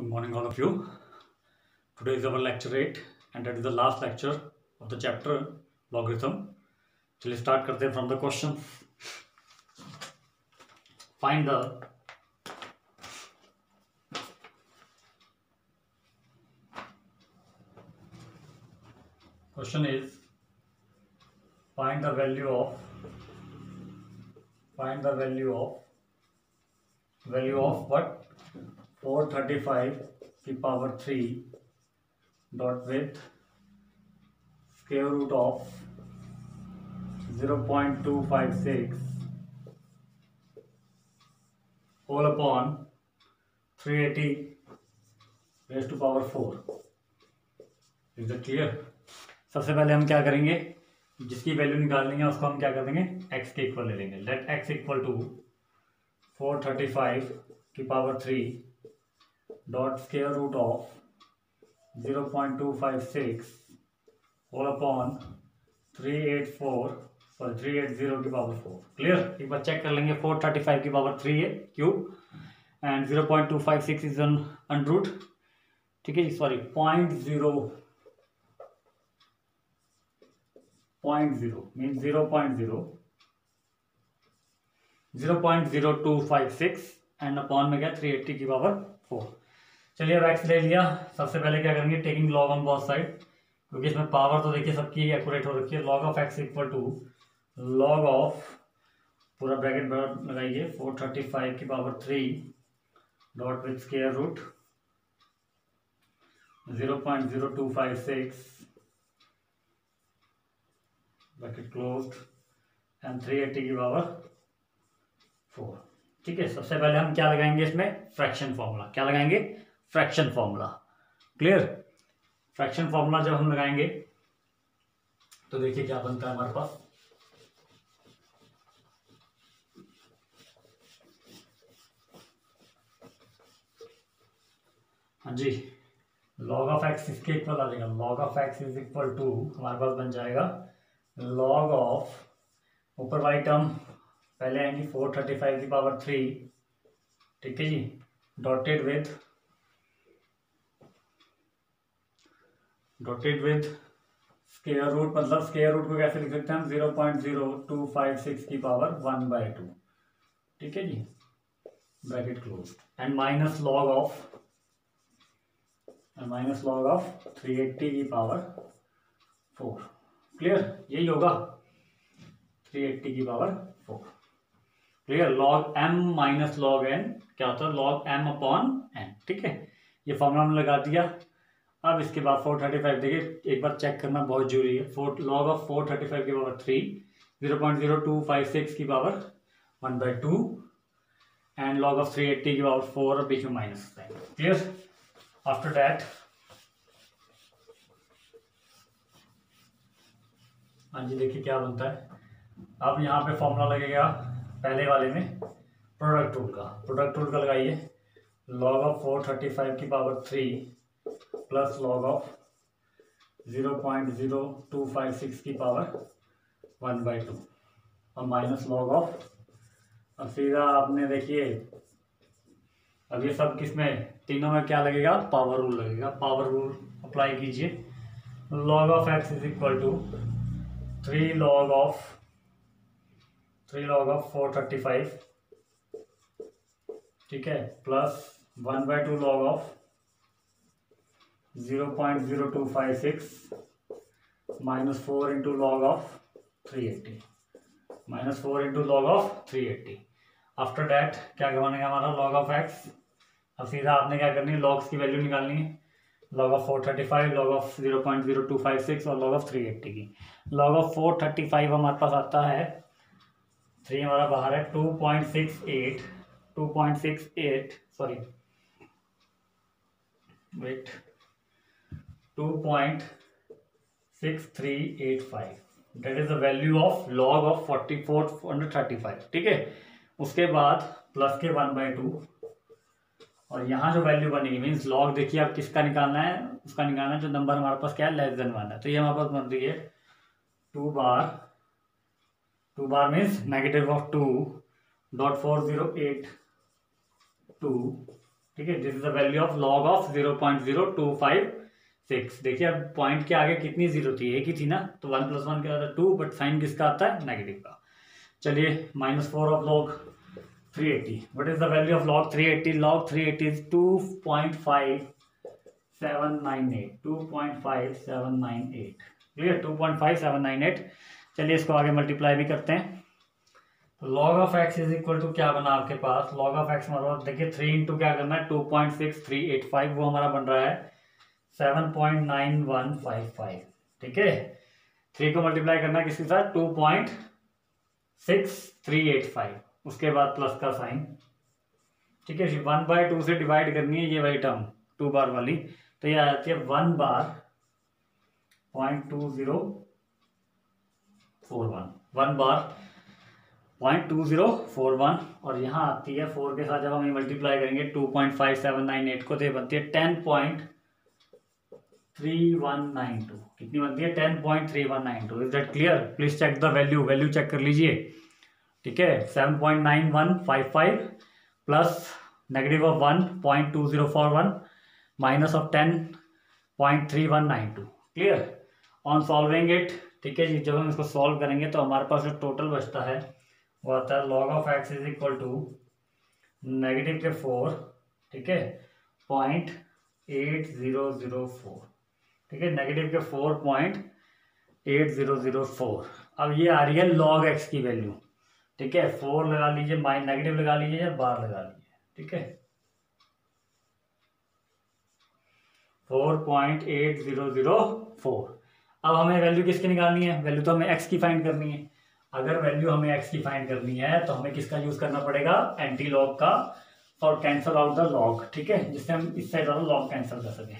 Good morning, all of you. Today is our lecture 8 and that is the last lecture of the chapter logarithm. चलिए start करते हैं from the question. Question is find the value of what? 435 की power 3 dot with square root of 0.256 whole upon 380 raise to power 4. Is it clear? सबसे पहले हम क्या करेंगे, जिसकी वैल्यू निकालनी है उसको हम क्या कर देंगे, x के इक्वल ले लेंगे. लेट x इक्वल टू 435 की power 3 dot square root of 0.256 whole upon 380 की पावर 4. क्लियर? एक बार चेक कर लेंगे. 435 की पावर 3 है cube and 0.256 is on under root. ठीक है, सॉरी 0.0 मीन 0.0256 एंड अपॉन में क्या 380 की पावर 4. चलिए अब एक्स ले लिया. सबसे पहले क्या करेंगे, taking log on both side, क्योंकि इसमें पावर तो देखिए सबकी एक्यूरेट हो रखी है. Log of x equal to log of पूरा ब्रैकेट बराबर लगाइए 435 की power 3 dot with square root 0.0256 bracket close and 380 की पावर 4. ठीक है, सबसे पहले हम क्या लगाएंगे इसमें, फ्रैक्शन फॉर्मूला. क्या लगाएंगे? Fraction formula. Clear? Fraction formula जब हम लगाएंगे तो देखिए क्या बनता है हमारे पास. हाँ जी, लॉग ऑफ एक्स इसके इक्वल आ जाएगा. Log of x is equal to हमारे पास बन जाएगा लॉग ऑफ ऊपर वाली टर्म पहले आएंगी 435 की पावर 3. ठीक है जी, डॉटेड विथ स्क्वायर रूट, मतलब स्क्वायर रूट को कैसे लिख सकते हैं हम, 0.0256 की पावर 1/2. ठीक है जी, bracket close and minus log of 380 की पावर 4. क्लियर? यही होगा 380 की power 4. Clear? Log m minus log n क्या होता है, लॉग m अपॉन n. ठीक है, ये फॉर्मूला हमने लगा दिया. अब इसके बाद 435 देखिए, एक बार चेक करना बहुत जरूरी है. लॉग ऑफ 435 की पावर 3 0.0256 की पावर 1/2 एंड लॉग ऑफ 380 की पावर 4 और बीच में माइनस. क्लियर? आफ्टर दैट हाँ जी देखिए क्या बनता है. अब यहाँ पे फॉर्मूला लगेगा पहले वाले में प्रोडक्ट रूल का लगाइए. लॉग ऑफ 435 की पावर 3 प्लस लॉग ऑफ 0.0256 की पावर 1/2 और माइनस लॉग ऑफ. अब सीधा आपने देखिए, अब ये सब किस में, तीनों में क्या लगेगा, पावर रूल लगेगा. पावर रूल अप्लाई कीजिए. Log of x is equal to 3 log of 435. ठीक है, plus 1/2 log of 0.0256 minus 4 into log of 380 after that क्या करवाएंगे हमारा, लॉग ऑफ एक्स. अब सीधा आपने क्या करनी है, लॉग्स की वैल्यू निकालनी है. लॉग ऑफ 435, लॉग ऑफ 0.0256 और लॉग ऑफ 380 की. लॉग ऑफ 435 हमारे पास आता है, 3 हमारा बाहर है, 2.6385. That is the value of log of 435. ठीक है, उसके बाद प्लस के 1/2 और यहाँ जो वैल्यू बनेगी मीन्स लॉग देखिए आप किसका निकालना है, उसका निकालना है जो नंबर हमारे पास क्या है, लेस देन 1 है. तो ये हमारे पास बन रही है 2 बार मीन्स -(-2.4082). ठीक है, this is the value of log of 0.0256। देखिए अब पॉइंट के आगे कितनी जीरो थी, एक ही थी ना, तो 1 + 1 क्या होता है 2, बट साइन किसका आता है नेगेटिव का। चलिए -4 of log 380, what is the value of log 380? Log 380 is 2.5798, 2.5798, ठीक है 2.5798। चलिए इसको आगे मल्टीप्लाई भी करते हैं, तो log of x is equal to क्या बना आपके पास, लॉग ऑफ एक्स मतलब देखिए 3 इंटू क्या करना है 2.6385, वो हमारा बन रहा है 7.9155, ठीक है। 3 को मल्टीप्लाई करना किसके साथ 2.6385, उसके बाद प्लस का साइन, ठीक है 1/2 से डिवाइड करनी है ये वाली टर्म 2 बार वाली, तो ये आ जाती है 1 बार 0.2041, 1 बार 0.2041, और यहाँ आती है 4 के साथ जब हम ये मल्टीप्लाई करेंगे 2.5798 को, तो ये बनती है 10.3192, कितनी बनती है 10.3192। Is that clear? Please check the value, value check कर लीजिए, ठीक है 7.9155 plus negative of 1.2041 minus of 10.3192। Clear on solving it, ठीक है जी। जब हम इसको सॉल्व करेंगे तो हमारे पास जो टोटल बचता है वो आता है log of x is equal to negative के 4, ठीक है 0.8004, ठीक है नेगेटिव के 4.8004। अब ये आ रही है लॉग एक्स की वैल्यू, ठीक है 4 लगा लीजिए, माइनस नेगेटिव लगा लीजिए या बार लगा लीजिए, ठीक है 4.8004। अब हमें वैल्यू किसकी निकालनी है, वैल्यू तो हमें एक्स की फाइंड करनी है। अगर वैल्यू हमें एक्स की फाइंड करनी है तो हमें किसका यूज़ करना पड़ेगा, एंटी लॉग का, और कैंसल आउट द लॉग, ठीक है जिससे हम इससे ज़्यादा लॉग कैंसिल कर सकें,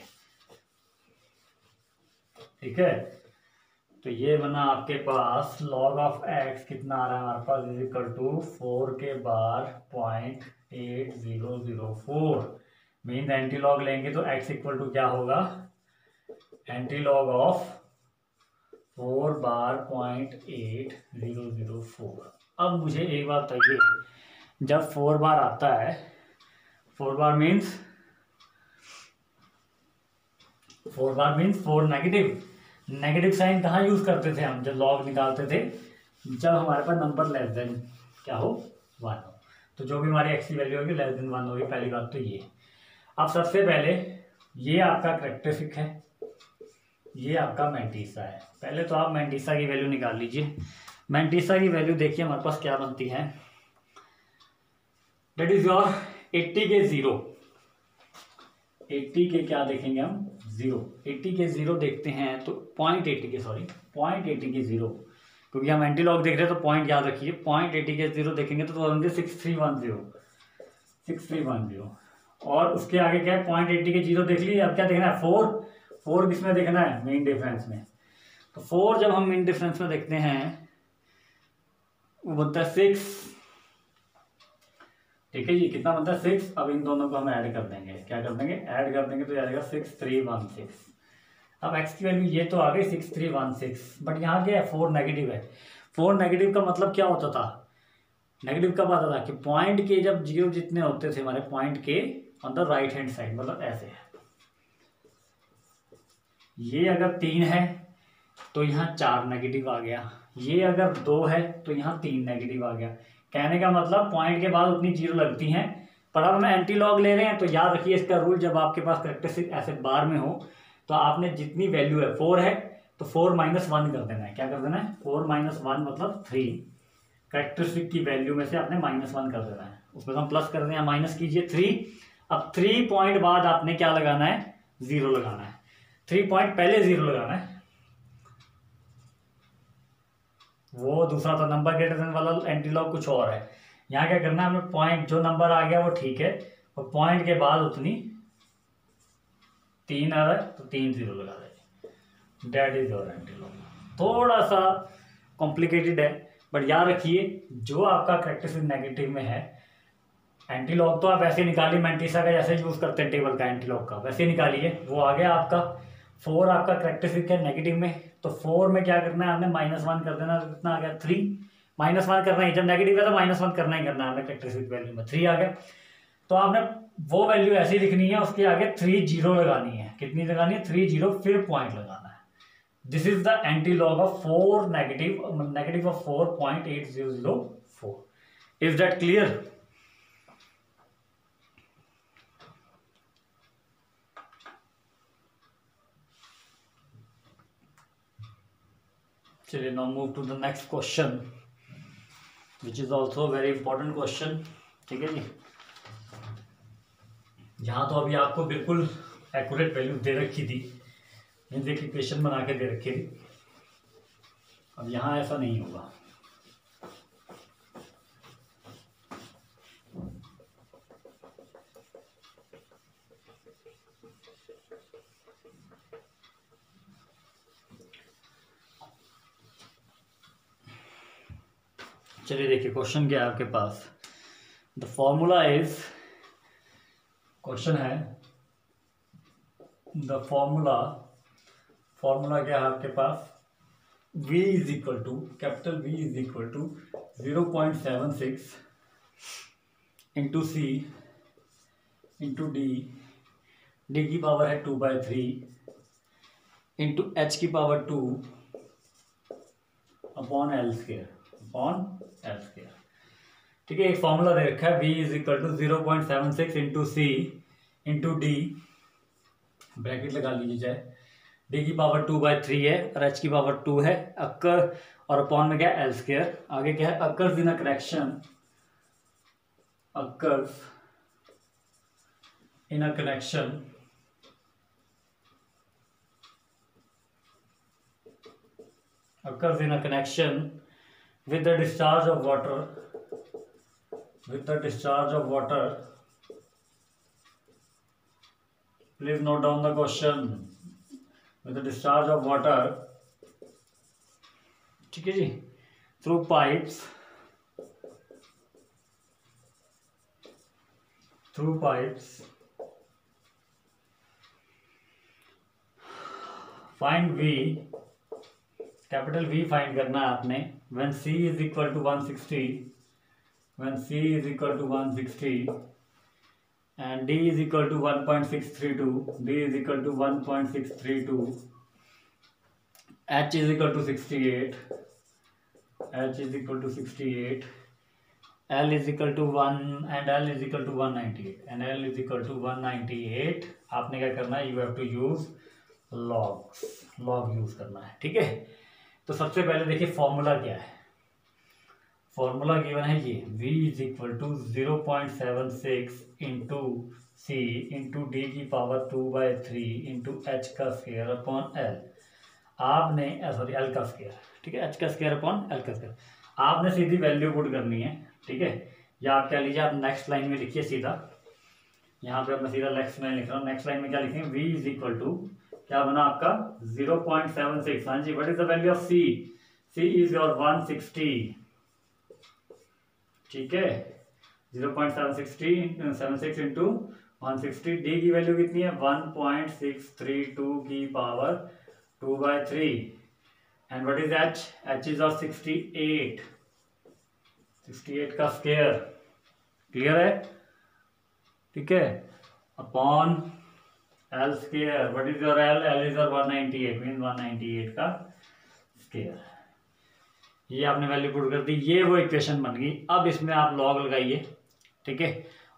ठीक है। तो ये बना आपके पास लॉग ऑफ एक्स कितना आ रहा है हमारे पास इज इक्वल टू 4 के बार 0.8004, मीन एंटी लॉग लेंगे तो एक्स इक्वल टू क्या होगा एंटी लॉग ऑफ 4 बार 0.8004। अब मुझे एक बात बताइए, जब 4 बार आता है, 4 बार मीन्स 4 नेगेटिव, नेगेटिव साइन कहाँ यूज़ करते थे हम जब लॉग निकालते थे, जब हमारे पास नंबर लेस देन क्या हो 1 हो, तो जो भी हमारी एक्स की वैल्यू होगी लेस देन 1 होगी, पहली बात तो ये। अब सबसे पहले ये आपका करेक्टरिस्टिक है, ये आपका मैंटिसा है, पहले तो आप मैंटिसा की वैल्यू निकाल लीजिए। मैंटिसा की वैल्यू देखिए हमारे पास क्या बनती है, डेट इज योर 80 के क्या देखेंगे हम 0, 80 के 0 देखते हैं तो 0.80 के 0, क्योंकि हम एंटी लॉग देख रहे हैं तो पॉइंट याद रखिए, 0.80 के 0 देखेंगे तो बनते 6310, और उसके आगे क्या है 0.80 के 0 देख लीजिए। अब क्या देखना है 4 किसमें देखना है मेन डिफरेंस में, तो 4 जब हम मेन डिफरेंस में देखते हैं वो बनता है 6, ठीक है जी कितना बनता है 6। अब इन दोनों को हम ऐड कर देंगे, क्या कर देंगे ऐड कर देंगे, तो ये आएगा 6316। अब x की वैल्यू ये तो आ गई 6316, बट यहाँ क्या है 4 नेगेटिव है। 4 नेगेटिव का मतलब क्या होता था, नेगेटिव कब आता था कि पॉइंट के जब 0 जितने होते थे हमारे पॉइंट के on the right hand side, मतलब ऐसे है ये अगर 3 है तो यहाँ 4 नेगेटिव आ गया, ये अगर 2 है तो यहाँ 3 नेगेटिव आ गया। कहने का मतलब पॉइंट के बाद उतनी जीरो लगती हैं, पर अब हम एंटी लॉग ले रहे हैं तो याद रखिए इसका रूल, जब आपके पास करेक्टरिस्टिक ऐसे बार में हो तो आपने जितनी वैल्यू है 4 है तो 4 - 1 कर देना है, क्या कर देना है 4 - 1 मतलब 3, करेक्टरिस्टिक की वैल्यू में से आपने -1 कर देना है, उसमें तो हम प्लस कर दें या माइनस कीजिए 3। अब 3 पॉइंट बाद आपने क्या लगाना है 0 लगाना है, 3 पॉइंट पहले 0 लगाना है, वो दूसरा था नंबर ग्रेटर देन वाला एंटी लॉग कुछ और है। यहाँ क्या करना है हमें पॉइंट जो नंबर आ गया वो ठीक है, और पॉइंट के बाद उतनी 3 आ रहा है तो 3 0 लगा देंगे, that is your anti log. थोड़ा सा कॉम्प्लिकेटेड है बट याद रखिए जो आपका करेक्टरिस्टिक नेगेटिव में है, एंटी लॉग तो आप ऐसे निकालिए मैंटिसा का जैसे यूज़ करते हैं टेबल का एंटी लॉग का वैसे निकालिए, वो आ गया आपका 4 आपका करेक्टरिस्टिक है नेगेटिव में, तो 4 में क्या करना है हमने -1 कर देना, तो कितना आ गया 3 -1 करना है, जब नेगेटिव है तो -1 करना ही करना है, हमें करेक्टरिस्टिक वैल्यू में 3 आ गया। तो आपने वो वैल्यू ऐसी लिखनी है, उसके आगे 3 0 लगानी है। कितनी लगानी है? 3 0, फिर पॉइंट लगाना है। This is the anti log of 4 negative of 4.8004। Is that clear? चलिए now move to the next question which is also very important question. ठीक है जी, यहाँ तो अभी आपको बिल्कुल एक्यूरेट वैल्यू दे रखी थी, देखिए इक्वेशन बना के दे रखी थी, अब यहाँ ऐसा नहीं होगा। चलिए देखिए क्वेश्चन क्या है आपके पास। द फॉर्मूला इज, क्वेश्चन है द फॉर्मूला क्या है आपके पास, v is equal to capital V is equal to 0.76 into C into D की पावर है 2/3 इंटू H की power 2 upon L square on L square. ठीक है, एक फॉर्मूला दे रखा है v is equal to 0.76 into C into D, bracket लगा लीजिए जाए, डी की पावर 2/3 है और एच की पावर 2 है, अक्कर और अपॉन में क्या है एल स्क्वायर। आगे क्या है, occurs in a connection, occurs in a connection with the discharge of water, please note down the question, with the discharge of water, ठीक है जी, through pipes, find V, capital V find करना है आपने, when C is equal to 160, and D is equal to 1.632, H is equal to 68, L is equal to 1 and L is equal to 198, आपने क्या करना है, you have to use log use करना है। ठीक है, तो सबसे पहले देखिए फॉर्मूला क्या है, फॉर्मूला गिवन है ये v is equal to 0.76 into C into D की पावर 2/3 इंटू एच का स्क्वायर अपॉन एल, आपने सॉरी एल का स्क्वायर, ठीक है, एच का स्क्वायर अपॉन एल का स्क्वायर। आपने सीधी वैल्यू पुट करनी है। ठीक है, या आप क्या लीजिए, आप नेक्स्ट लाइन में लिखिए सीधा, यहाँ पे मैं सीधा नेक्स्ट लाइन लिख रहा हूँ। नेक्स्ट लाइन में क्या लिखेंगे, v इज इक्वल टू क्या बना आपका 0.76। हाँ जी, what is the value of C, is your 160। ठीक है, 0.76 इंटू 160। डी की वैल्यू कितनी है, 1.632 की power 2/3 and what is H, is of 68, 68 का स्क्वायर, क्लियर है, ठीक है, upon L square, what is your L, is your 198, mean 198 का स्केयर। ये आपने वैल्यू पुट कर दी, ये वो इक्वेशन बन गई। अब इसमें आप लॉग लगाइए। ठीक है,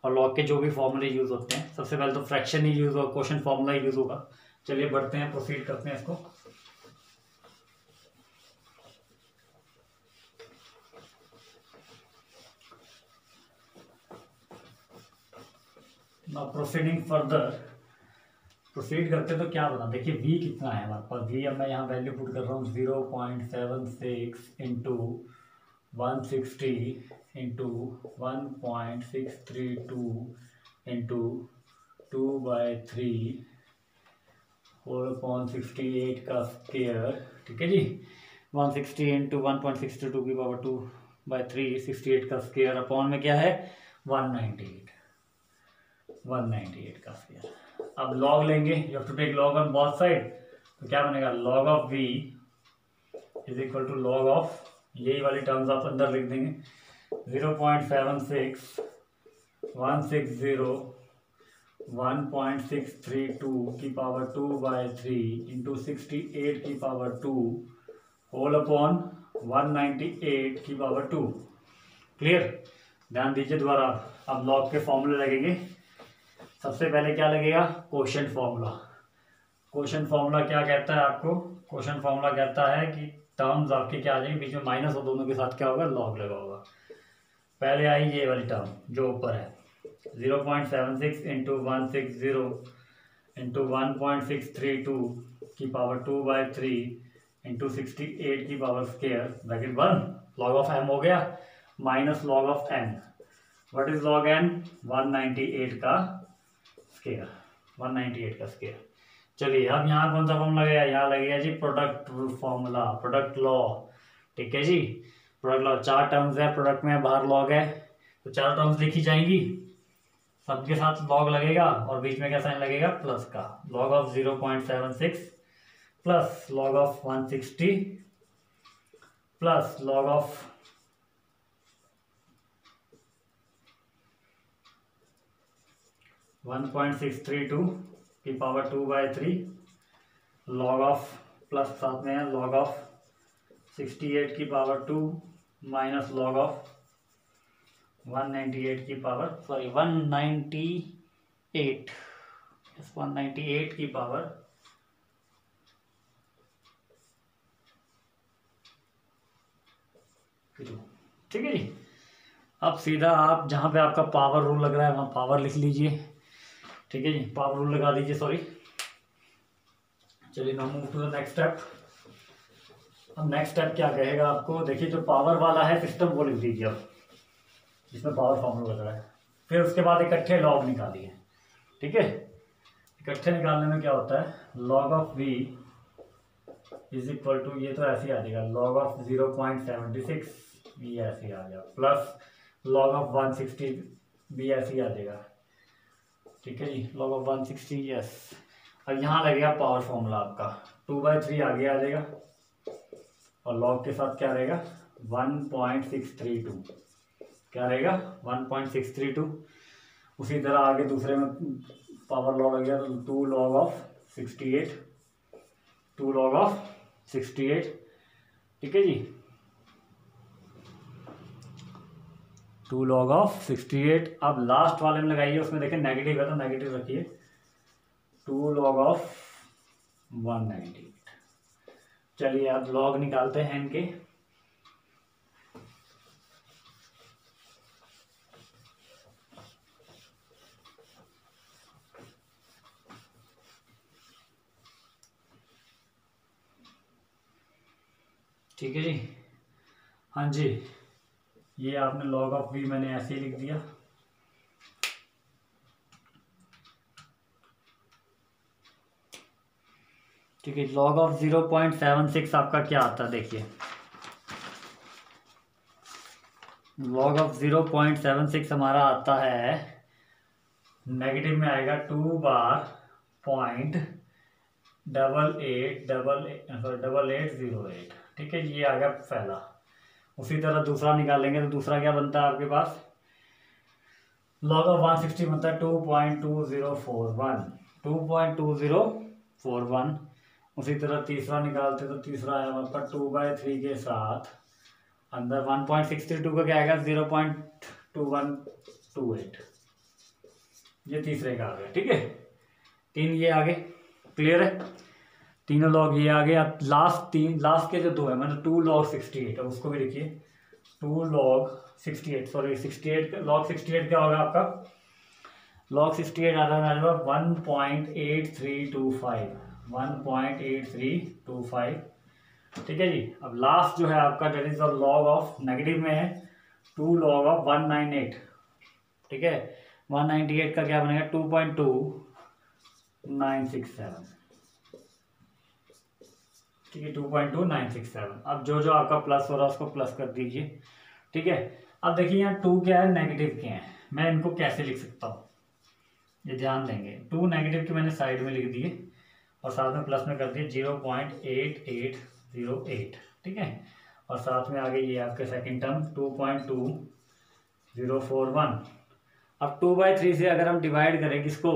और लॉग के जो भी फॉर्मूले यूज होते हैं, सबसे पहले तो फ्रैक्शन ही यूज होगा, क्वोशंट फॉर्मूला यूज होगा। चलिए बढ़ते हैं, प्रोसीड करते हैं इसको। प्रोसीडिंग फर्दर, प्रोसीड करते तो क्या बना, देखिए v कितना है हमारे पास, v अब मैं यहाँ वैल्यू पुट कर रहा हूँ 0.76 इंटू 160 इंटू 1.632 इंटू 2/3 4/68 का स्क्वायर। ठीक है जी, 160 इंटू 1.632 की पावर 2/3 68 का स्क्वायर अपॉन में क्या है 198 का स्क्वायर। अब लॉग लेंगे, you have to take log on both side, तो क्या बनेगा, log of v is equal to log of, यही वाली टर्म्स आप अंदर लिख देंगे, 0.76 160 1.632 की पावर 2/3 इंटू 68 की पावर 2 होल अपॉन 198 की पावर 2। क्लियर, ध्यान दीजिए दोबारा। अब लॉग के फॉर्मूले लगेंगे। सबसे पहले क्या लगेगा? Quotient formula. कोशेंट फॉर्मूला क्या कहता है आपको? कोशेंट फॉर्मूला कहता है कि टर्म्स आपके क्या आ जाएंगे, बीच में माइनस और दोनों के साथ क्या होगा? लॉग लगा होगा। पहले आई ये वाली टर्म जो ऊपर है 0.76 इंटू 160 इंटू 1.632 की पावर 2/3 इंटू 68 की power square bracket 1 log of M हो गया minus log of N. What is log N? 198 का स्क्वायर, 198 का स्क्वायर। चलिए अब यहाँ कौन सा फॉर्म लगेगा? यहाँ लगेगा जी product rule formula, product law. ठीक है जी, प्रोडक्ट लॉ। चार टर्म्स है प्रोडक्ट में, बाहर लॉग है, तो चार टर्म्स लिखी जाएंगी, सबके साथ लॉग लगेगा और बीच में क्या साइन लगेगा? प्लस का। Log of 0.76 plus log of 160 plus log of 1.632 की पावर 2/3 लॉग ऑफ, प्लस साथ में है लॉग ऑफ 68 की पावर 2 माइनस लॉग ऑफ 198 की पावर 198 की पावर 2। ठीक है जी। अब सीधा आप जहाँ पे आपका पावर रूल लग रहा है वहाँ पावर लिख लीजिए। ठीक है जी, पावर रूल लगा दीजिए, सॉरी। चलिए now move to the next step. अब नेक्स्ट स्टेप क्या कहेगा आपको? देखिए जो पावर वाला है सिस्टम वो लिख दीजिए आप, जिसमें पावर फॉर्मूला लग रहा है। फिर उसके बाद इकट्ठे लॉग निकालिए। ठीक है, इकट्ठे निकालने में क्या होता है? Log of we is equal to, ये तो ऐसे ही आ जाएगा, लॉग ऑफ 0.76 भी ऐसे ही आ जाएगा, प्लस लॉग ऑफ 160 भी ऐसे ही आ जाएगा। ठीक है जी, लॉग ऑफ 160 यस। अब यहाँ लगेगा पावर फॉर्मूला आपका, 2/3 आगे आ जाएगा और लॉग के साथ क्या रहेगा? 1.632 क्या रहेगा? 1.632। उसी तरह आगे दूसरे में पावर लॉग लग गया तो 2 लॉग ऑफ 68। ठीक है जी, 2 लॉग ऑफ 68। अब लास्ट वाले में लगाइए, उसमें देखें नेगेटिव है तो नेगेटिव रखिए, 2 लॉग ऑफ 198। चलिए अब लॉग निकालते हैं इनके। ठीक है जी, हाँ जी, ये आपने लॉग ऑफ वी मैंने ऐसे ही लिख दिया। ठीक है, लॉग ऑफ 0.76 आपका क्या आता है? देखिए लॉग ऑफ 0.76 हमारा आता है, नेगेटिव में आएगा 2/.8880। ठीक है, ये आ गया पहला। उसी तरह दूसरा निकालेंगे तो दूसरा क्या बनता है आपके पास? लॉग ऑफ 160 बनता है 2.2041। उसी तरह तीसरा निकालते तो तीसरा है हमारे पास 2/3 के साथ, अंदर 1.632 का क्या आएगा? 0.2128। ये तीसरे का आ गया। ठीक है, तीन ये आगे। क्लियर है, तीनों लॉग ये आ गए। अब लास्ट के जो दो है, मतलब 2 log 68, अब उसको भी लिखिए 2 log 68, सॉरी 68 log 68 क्या होगा आपका? log 68 आ रहा है 1.8325। ठीक है जी, अब लास्ट जो है आपका that is the log of, negative में है 2 log of 198। ठीक है, 198 का क्या बनेगा? 2.2967। ठीक है, 2.2967। अब जो जो आपका प्लस हो रहा है उसको प्लस कर दीजिए। ठीक है, अब देखिए यहाँ 2 क्या है? नेगेटिव के हैं, मैं इनको कैसे लिख सकता हूँ, ये ध्यान देंगे। 2 नेगेटिव के मैंने साइड में लिख दिए और साथ में प्लस में कर दिए 0.8808। ठीक है, और साथ में आगे ये आपके सेकंड टर्म 2.2041। अब 2/3 से अगर हम डिवाइड करें किसको,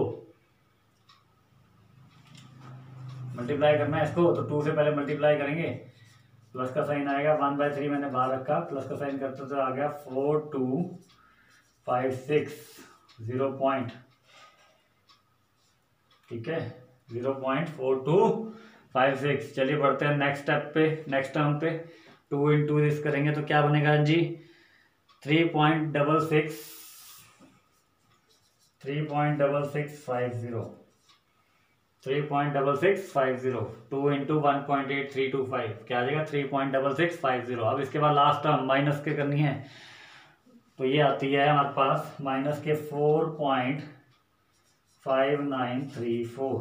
मल्टीप्लाई करना है इसको, तो 2 से पहले मल्टीप्लाई करेंगे, प्लस का साइन आएगा, 1/3 मैंने बाहर रखा, प्लस का साइन करते तो आ गया 4256 0. ठीक है, 0.4256. चलिए बढ़ते हैं नेक्स्ट स्टेप पे, नेक्स्ट टर्म पे। 2 × दिस करेंगे तो क्या बनेगा जी, 3.6650. 3.6650 2 × 1.8325 क्या आ जाएगा, 3.6650। अब इसके बाद लास्ट टर्म माइनस के करनी है, तो ये आती है हमारे पास माइनस के 4.5934।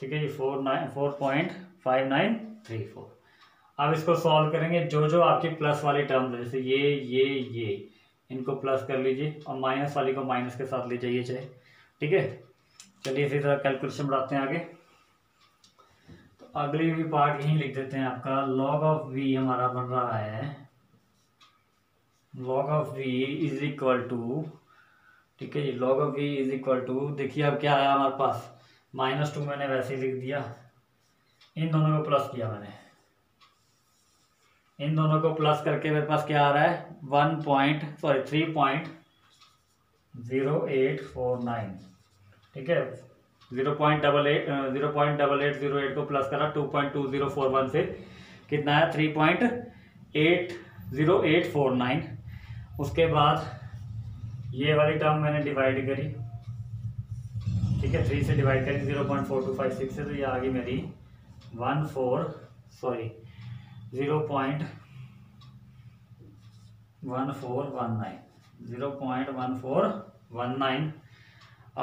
ठीक है जी, 4.5934। अब इसको सॉल्व करेंगे, जो जो आपकी प्लस वाली टर्म है, जैसे ये इनको प्लस कर लीजिए और माइनस वाली को माइनस के साथ ले जाइए चाहे। ठीक है, चलिए इसी तरह कैलकुलेशन बढ़ाते हैं आगे। तो अगली भी पार्ट यहीं लिख देते हैं आपका। log(v) हमारा बन रहा है, log(v) इज इक्वल टू, ठीक है जी, log(v) इज इक्वल टू, देखिए अब क्या आया हमारे पास, -2 मैंने वैसे ही लिख दिया, इन दोनों को प्लस किया मैंने, इन दोनों को प्लस करके मेरे पास क्या आ रहा है 3.0849। ठीक है, 0.8808 को प्लस करा 2.2041 से, कितना है 3.80849। उसके बाद ये वाली टर्म मैंने डिवाइड करी, ठीक है, 3 से डिवाइड करी 0.4256 से, तो ये आ गई मेरी 0.1419।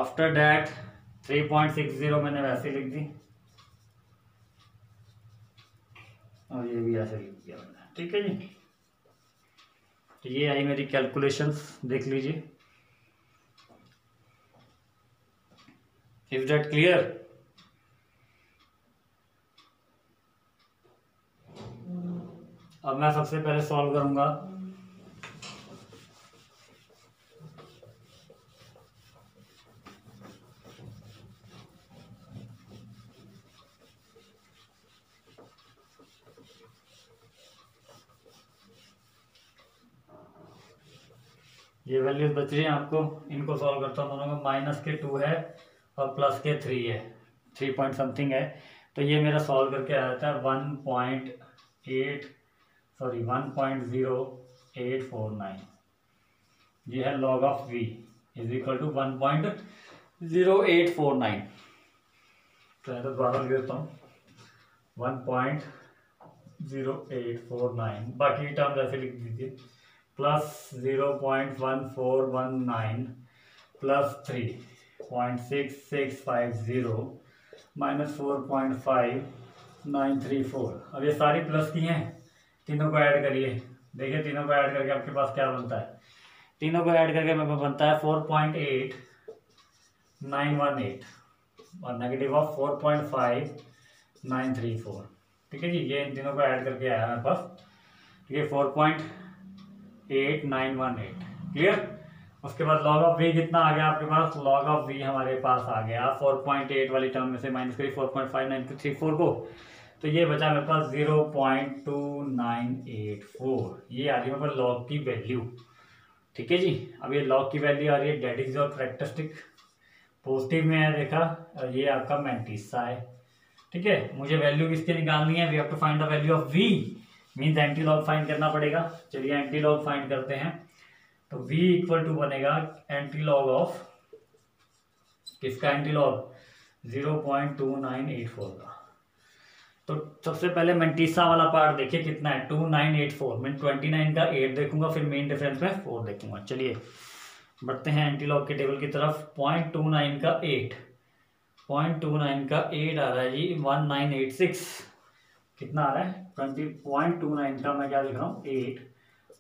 आफ्टर डैट 3.60 मैंने वैसे लिख दी और ये भी ऐसे लिख दिया मैंने। ठीक है जी, तो ये आई मेरी कैलकुलेशंस, देख लीजिए। Is that clear? अब मैं सबसे पहले सॉल्व करूंगा, ये वैल्यूज बच रही है आपको, इनको सॉल्व करता हूँ दोनों को। माइनस के 2 है और प्लस के 3 है, 3 पॉइंट समथिंग है, तो ये मेरा सॉल्व करके आया था 1.0849। ये है log(v) इज इक्वल टू 1.0849। तो दोबारा लिख देता हूँ 1.0849, बाकी टर्म ऐसे लिख दीजिए, प्लस 0.1419 प्लस 3.6650 माइनस 4.5934। अब ये सारी प्लस की हैं, तीनों को ऐड करिए, देखिए तीनों को ऐड करके आपके पास क्या बनता है, तीनों को ऐड करके मेरे पास बनता है 4.8918 और नेगेटिव ऑफ 4.5934। ठीक है जी, ये इन तीनों को ऐड करके आया मेरे पास, ये 4.8918। क्लियर। उसके बाद log(v) कितना आ गया आपके पास, log(v) हमारे पास आ गया 4.8 वाली टर्म में से माइनस करी 4.5934 को, तो ये बचा मेरे पास 0.2984। ये आ रही है मेरे पास log की वैल्यू। ठीक है जी, अब ये log की वैल्यू आ रही है, that is your characteristic, positive में है देखा, और ये आपका मैंटिसा है। ठीक है, मुझे वैल्यू किसके निकालनी है, we have to find the value of v, means anti log find करना पड़ेगा। चलिए एंटी लॉग फाइंड करते हैं, तो v इक्वल टू बनेगा एंटीलॉग ऑफ किसका, एंटीलॉग 0.2984 का। तो सबसे पहले मैंटिसा वाला पार्ट देखिए कितना है, 2984, मैं 29 का 8 देखूंगा, फिर मेन डिफरेंस में 4 देखूंगा। चलिए बढ़ते हैं एंटीलॉग के टेबल की तरफ। 0.29 का 8, 0.29 का 8 आ रहा है जी 1986, कितना आ रहा है 20.29 का, मैं क्या लिख रहा हूँ 8,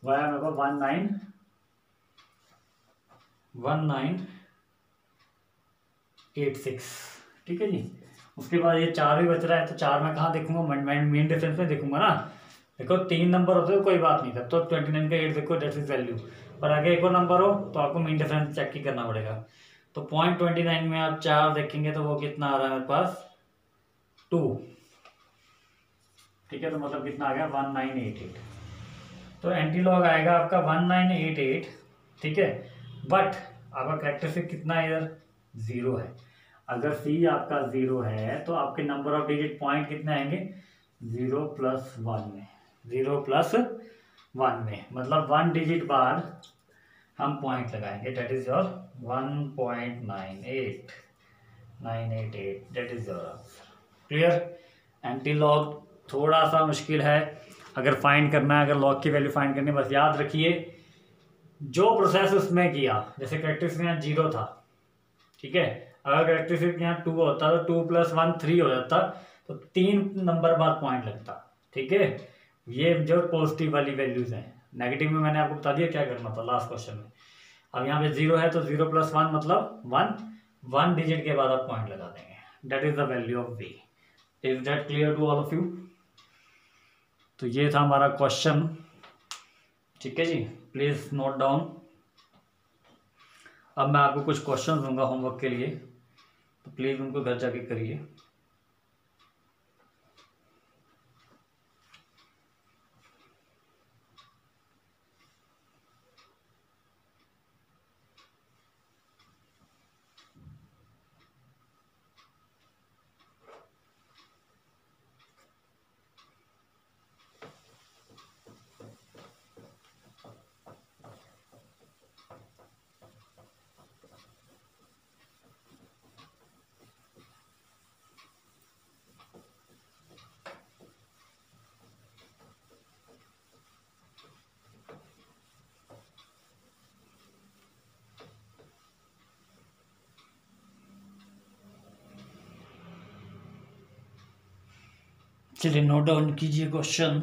वह मेरे को 1986। ठीक है जी, उसके बाद ये 4 भी बच रहा है, तो 4 मैं कहाँ देखूंगा, मेन डिफरेंस में देखूंगा ना, देखो 3 नंबर होते हैं, कोई बात नहीं था, तो 29 का 8 देखो, डेट इज वैल्यू और आगे एक और नंबर हो तो आपको मीन डिफरेंस चेक ही करना पड़ेगा। तो 0.29 में आप 4 देखेंगे तो वो कितना आ रहा है मेरे पास 2, ठीक है। तो मतलब कितना आ गया 1988। तो एंटीलॉग आएगा आपका 1988, ठीक है। बट आपका कैरेक्टरिस्टिक कितना है इधर 0 है। अगर सी आपका 0 है तो आपके नंबर ऑफ डिजिट पॉइंट कितने आएंगे 0+1 में, 0+1 में, मतलब 1 डिजिट बाद हम पॉइंट लगाएंगे। That is your 1.98988, that is your answer. Clear. Anti log थोड़ा सा मुश्किल है अगर फाइंड करना है, अगर लॉग की वैल्यू फाइंड करनी है। बस याद रखिए जो प्रोसेस उसमें किया, जैसे कैरेक्टरिस्टिक यहाँ 0 था, ठीक है। अगर कैरेक्टरिस्टिक यहाँ 2 होता तो 2+1 3 हो जाता, तो 3 नंबर बाद पॉइंट लगता, ठीक है। ये जो पॉजिटिव वाली वैल्यूज हैं, नेगेटिव में मैंने आपको बता दिया क्या करना था लास्ट क्वेश्चन में। अब यहाँ पे 0 है तो 0+1 मतलब 1 डिजिट के बाद आप पॉइंट लगा देंगे। That is the value of B. Is that clear to all of you. तो ये था हमारा क्वेश्चन, ठीक है जी। Please note down. अब मैं आपको कुछ क्वेश्चन दूंगा होमवर्क के लिए, तो प्लीज उनको घर जाके करिए। चलिए नोट डाउन कीजिए क्वेश्चन।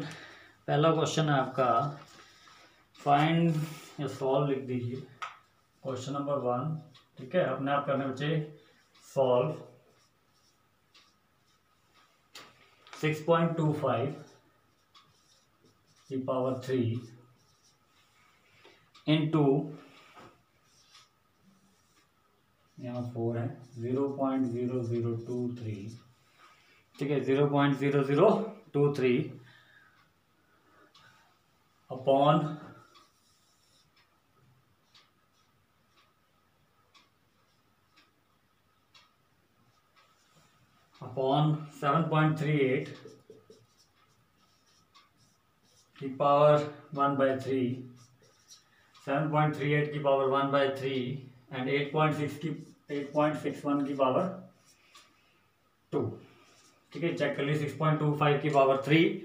पहला क्वेश्चन है आपका फाइंड या सॉल्व, लिख दीजिए क्वेश्चन नंबर 1, ठीक है। अपने आप करने बच्चे सॉल्व 6.25e3 इंटू यहाँ 4 है 0.0023, ठीक है, 0.0023 अपॉन 7.38 की पावर 1/3, 7.38 की पावर 1/3 एंड 8.61 की पावर 2, ठीक है। चेक कर लीजिए 6.25 की पावर 3,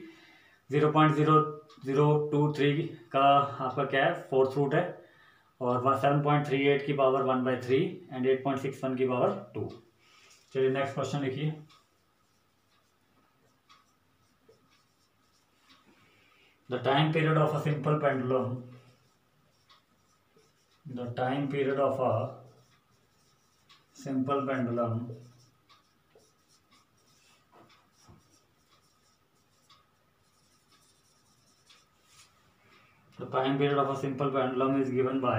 0.0023 का आपका क्या है 4th रूट है, और 7.38 की पावर 1/3 एंड 8.61 की पावर 2। चलिए नेक्स्ट क्वेश्चन लिखिए। The time period of a simple pendulum, the time period of a simple pendulum The time period of a simple pendulum is given by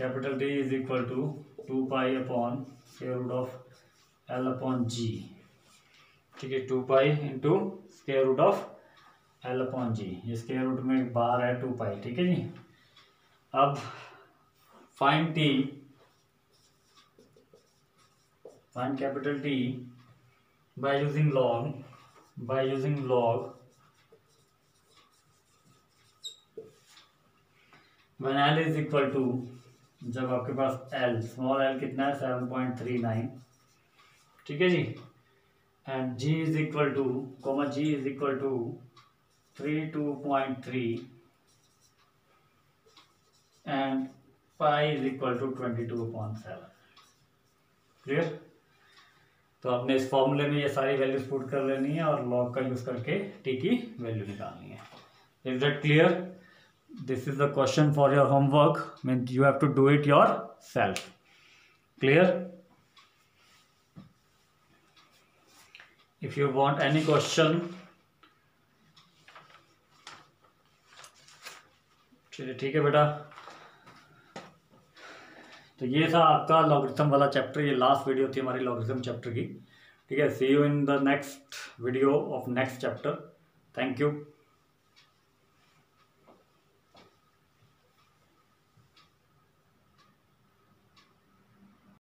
capital T is equal to 2 pi upon square root of L upon G, ठीक है। 2 pi into square root of L upon G, ये square root में एक बार है 2 pi, ठीक है जी। अब find T, find capital T by using log, when L is equal to, जब आपके पास एल स्मॉल एल कितना है 7.39, ठीक है जी, and ji is equal to comma ji is equal to 32.3 and pi is equal to 22.7। Clear. तो आपने इस फॉर्मूले में ये सारी वैल्यूज पुट कर लेनी है और लॉग का यूज़ करके टी की वैल्यू निकालनी है। Is that clear. This is the question for your homework, mean you have to do it your self. Clear. If you want any question, चलिए ठीक है बेटा। तो ये था आपका लॉगरिथम वाला चैप्टर, ये लास्ट वीडियो थी हमारी लॉगरिथम चैप्टर की। ठीक है, see you in the next video of next chapter. Thank you.